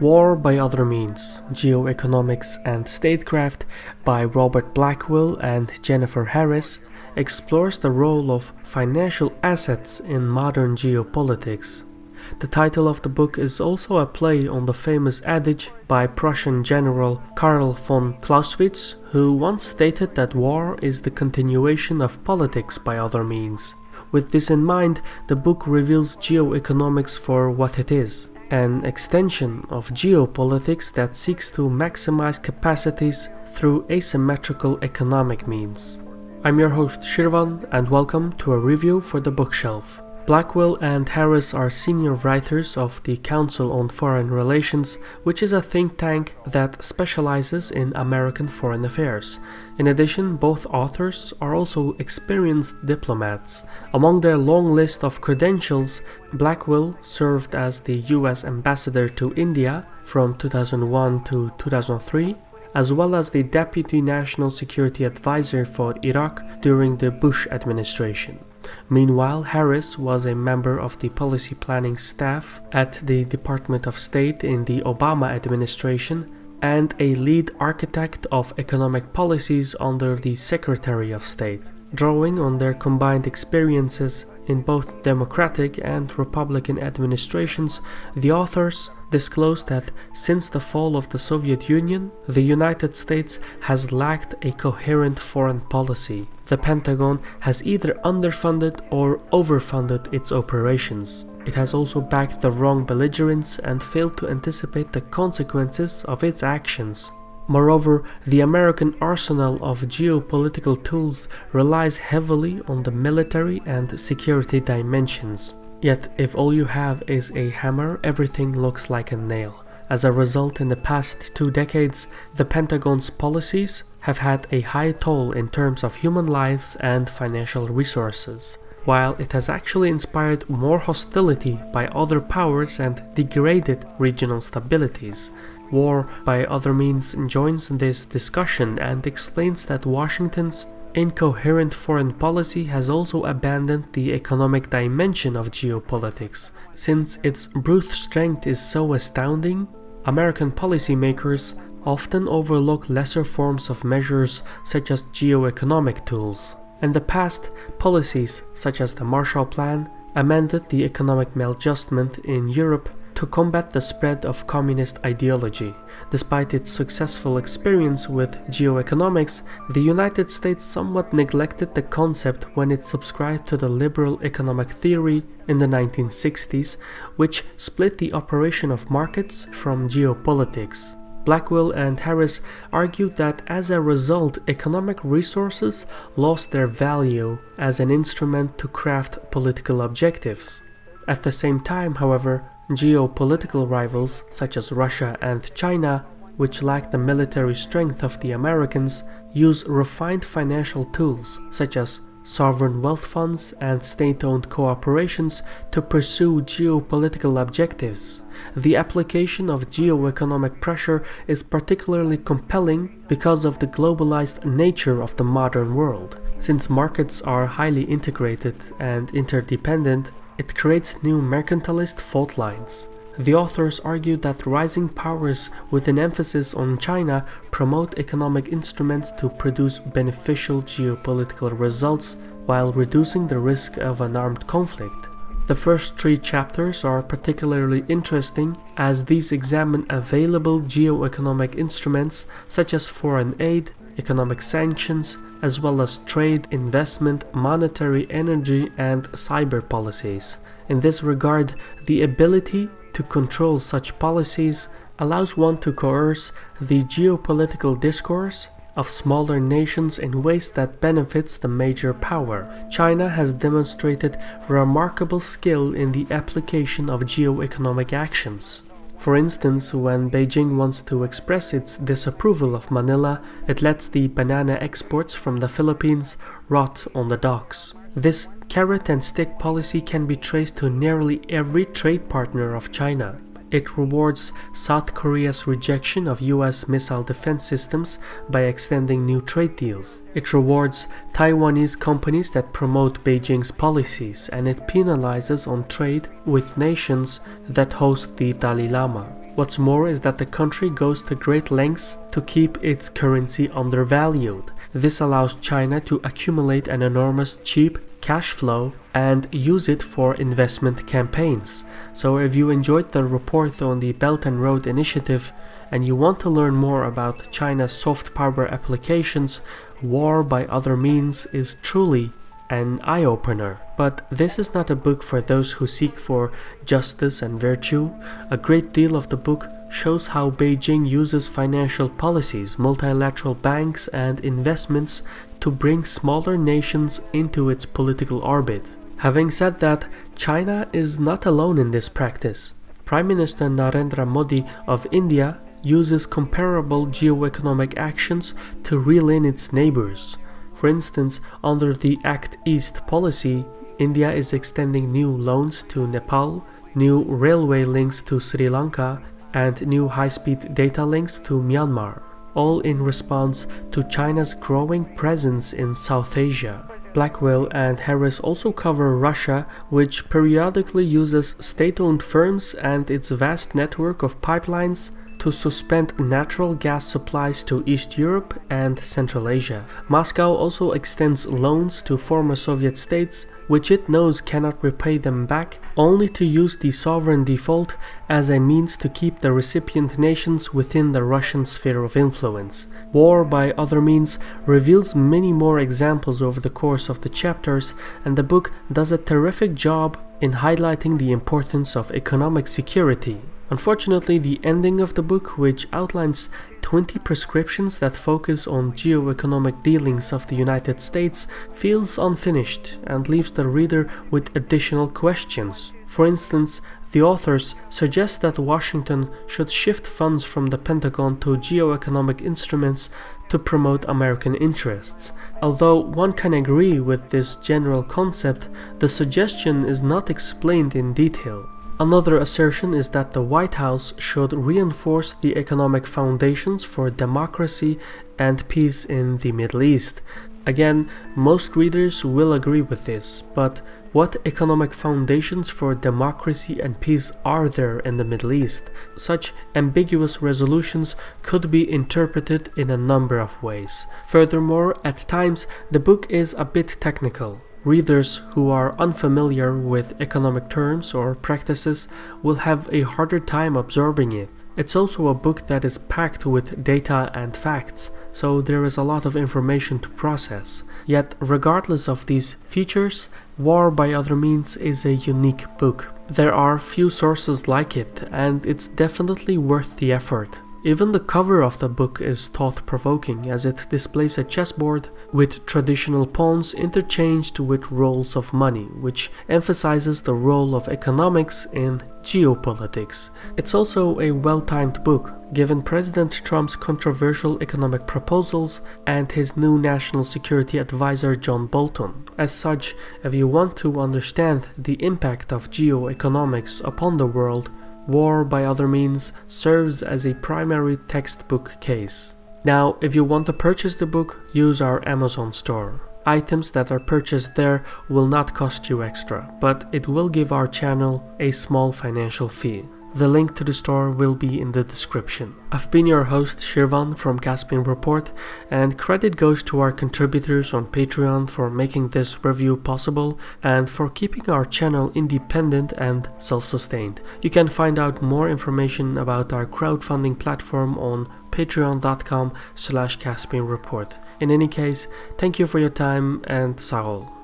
War by Other Means, Geoeconomics and Statecraft by Robert Blackwill and Jennifer Harris explores the role of financial assets in modern geopolitics. The title of the book is also a play on the famous adage by Prussian general Karl von Clausewitz, who once stated that war is the continuation of politics by other means. With this in mind, the book reveals geoeconomics for what it is, an extension of geopolitics that seeks to maximize capacities through asymmetrical economic means. I'm your host Shirvan, and welcome to a review for the bookshelf. Blackwill and Harris are senior writers of the Council on Foreign Relations, which is a think tank that specializes in American foreign affairs. In addition, both authors are also experienced diplomats. Among their long list of credentials, Blackwill served as the US ambassador to India from 2001 to 2003, as well as the Deputy National Security Advisor for Iraq during the Bush administration. Meanwhile, Harris was a member of the policy planning staff at the Department of State in the Obama administration and a lead architect of economic policies under the Secretary of State. Drawing on their combined experiences in both Democratic and Republican administrations, the authors disclosed that since the fall of the Soviet Union, the United States has lacked a coherent foreign policy. The Pentagon has either underfunded or overfunded its operations. It has also backed the wrong belligerents and failed to anticipate the consequences of its actions. Moreover, the American arsenal of geopolitical tools relies heavily on the military and security dimensions. Yet, if all you have is a hammer, everything looks like a nail. As a result, in the past 2 decades, the Pentagon's policies have had a high toll in terms of human lives and financial resources, while it has actually inspired more hostility by other powers and degraded regional stabilities. War by Other Means joins this discussion and explains that Washington's incoherent foreign policy has also abandoned the economic dimension of geopolitics. Since its brute strength is so astounding, American policymakers often overlook lesser forms of measures such as geoeconomic tools. In the past, policies such as the Marshall Plan amended the economic maladjustment in Europe to combat the spread of communist ideology. Despite its successful experience with geoeconomics, the United States somewhat neglected the concept when it subscribed to the liberal economic theory in the 1960s, which split the operation of markets from geopolitics. Blackwill and Harris argued that as a result, economic resources lost their value as an instrument to craft political objectives. At the same time, however, geopolitical rivals such as Russia and China, which lack the military strength of the Americans, use refined financial tools such as sovereign wealth funds and state-owned corporations to pursue geopolitical objectives. The application of geoeconomic pressure is particularly compelling because of the globalized nature of the modern world. Since markets are highly integrated and interdependent, it creates new mercantilist fault lines. The authors argue that rising powers with an emphasis on China promote economic instruments to produce beneficial geopolitical results while reducing the risk of an armed conflict. The first 3 chapters are particularly interesting as these examine available geoeconomic instruments such as foreign aid, economic sanctions, as well as trade, investment, monetary, energy, and cyber policies. In this regard, the ability to control such policies allows one to coerce the geopolitical discourse of smaller nations in ways that benefits the major power. China has demonstrated remarkable skill in the application of geoeconomic actions. For instance, when Beijing wants to express its disapproval of Manila, it lets the banana exports from the Philippines rot on the docks. This carrot and stick policy can be traced to nearly every trade partner of China. It rewards South Korea's rejection of US missile defense systems by extending new trade deals. It rewards Taiwanese companies that promote Beijing's policies, and it penalizes on trade with nations that host the Dalai Lama. What's more is that the country goes to great lengths to keep its currency undervalued. This allows China to accumulate an enormous cheap cash flow and use it for investment campaigns. So if you enjoyed the report on the Belt and Road initiative and you want to learn more about China's soft power applications, War by Other Means is truly an eye-opener. But this is not a book for those who seek for justice and virtue. A great deal of the book shows how Beijing uses financial policies, multilateral banks and investments to bring smaller nations into its political orbit. Having said that, China is not alone in this practice. Prime Minister Narendra Modi of India uses comparable geoeconomic actions to reel in its neighbors. For instance, under the Act East policy, India is extending new loans to Nepal, new railway links to Sri Lanka, and new high-speed data links to Myanmar, all in response to China's growing presence in South Asia. Blackwell and Harris also cover Russia, which periodically uses state-owned firms and its vast network of pipelines to suspend natural gas supplies to East Europe and Central Asia. Moscow also extends loans to former Soviet states, which it knows cannot repay them back, only to use the sovereign default as a means to keep the recipient nations within the Russian sphere of influence. War by Other Means reveals many more examples over the course of the chapters, and the book does a terrific job in highlighting the importance of economic security. Unfortunately, the ending of the book, which outlines 20 prescriptions that focus on geoeconomic dealings of the United States, feels unfinished and leaves the reader with additional questions. For instance, the authors suggest that Washington should shift funds from the Pentagon to geoeconomic instruments to promote American interests. Although one can agree with this general concept, the suggestion is not explained in detail. Another assertion is that the White House should reinforce the economic foundations for democracy and peace in the Middle East. Again, most readers will agree with this, but what economic foundations for democracy and peace are there in the Middle East? Such ambiguous resolutions could be interpreted in a number of ways. Furthermore, at times, the book is a bit technical. Readers who are unfamiliar with economic terms or practices will have a harder time absorbing it. It's also a book that is packed with data and facts, so there is a lot of information to process. Yet, regardless of these features, War by Other Means is a unique book. There are few sources like it, and it's definitely worth the effort. Even the cover of the book is thought-provoking, as it displays a chessboard with traditional pawns interchanged with rolls of money, which emphasizes the role of economics in geopolitics. It's also a well-timed book, given President Trump's controversial economic proposals and his new National Security Advisor John Bolton. As such, if you want to understand the impact of geoeconomics upon the world, War by Other Means serves as a primary textbook case. Now, if you want to purchase the book, use our Amazon store. Items that are purchased there will not cost you extra, but it will give our channel a small financial fee. The link to the store will be in the description. I've been your host Shirvan from Caspian Report, and credit goes to our contributors on Patreon for making this review possible and for keeping our channel independent and self-sustained. You can find out more information about our crowdfunding platform on patreon.com/Caspian Report. In any case, thank you for your time and Sarol.